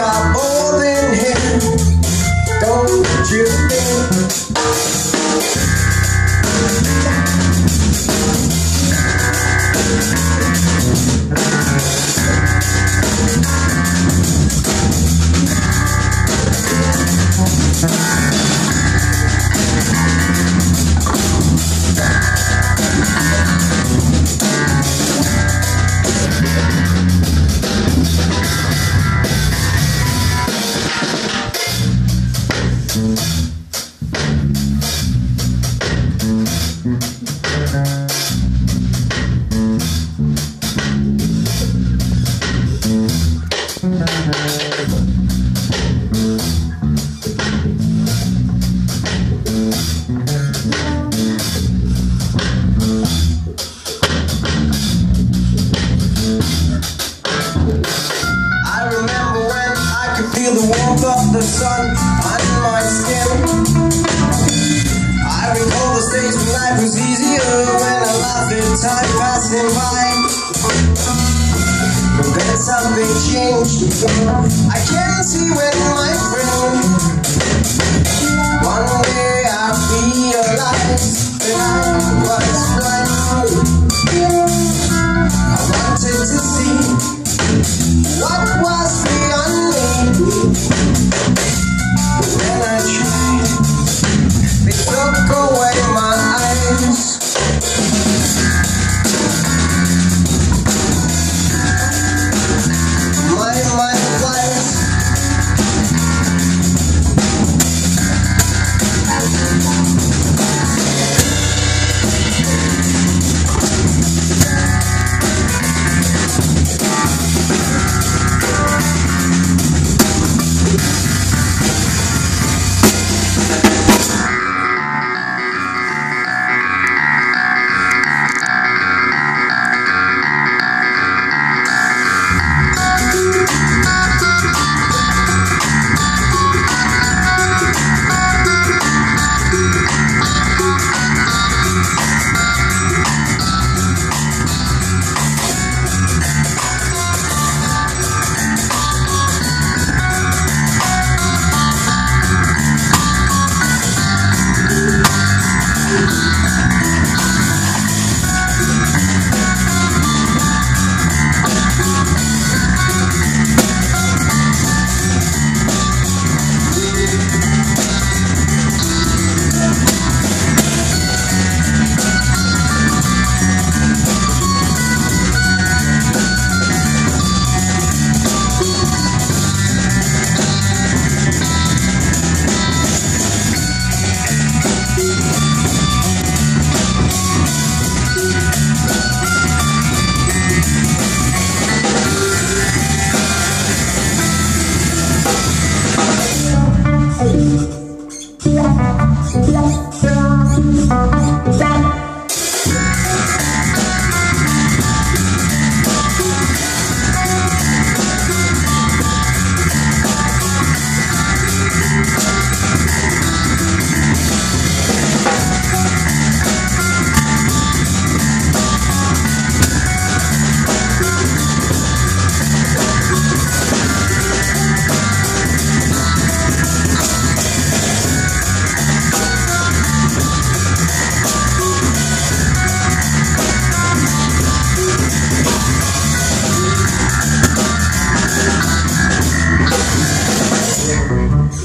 got more than him, don't you the warmth of the sun on my skin. I recall the days when life was easier, when I loved it, time passing by. But then something changed. I can see when my friend, one day I realized that I was blind. I wanted to see what was beyond me. When I tried, they took away my eyes. My mind flies.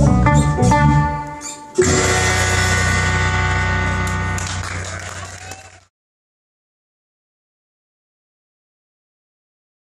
love.